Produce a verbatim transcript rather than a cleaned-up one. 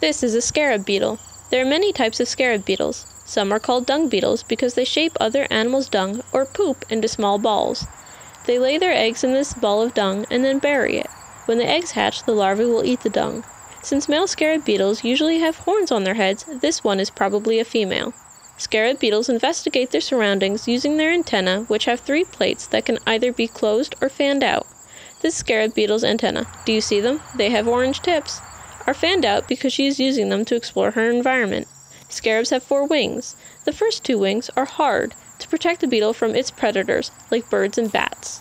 This is a scarab beetle. There are many types of scarab beetles. Some are called dung beetles because they shape other animals' dung or poop into small balls. They lay their eggs in this ball of dung and then bury it. When the eggs hatch, the larvae will eat the dung. Since male scarab beetles usually have horns on their heads, this one is probably a female. Scarab beetles investigate their surroundings using their antennae, which have three plates that can either be closed or fanned out. This is scarab beetle's antenna. Do you see them? They have orange tips. Are fanned out because she is using them to explore her environment. Scarabs have four wings. The first two wings are hard to protect the beetle from its predators, like birds and bats.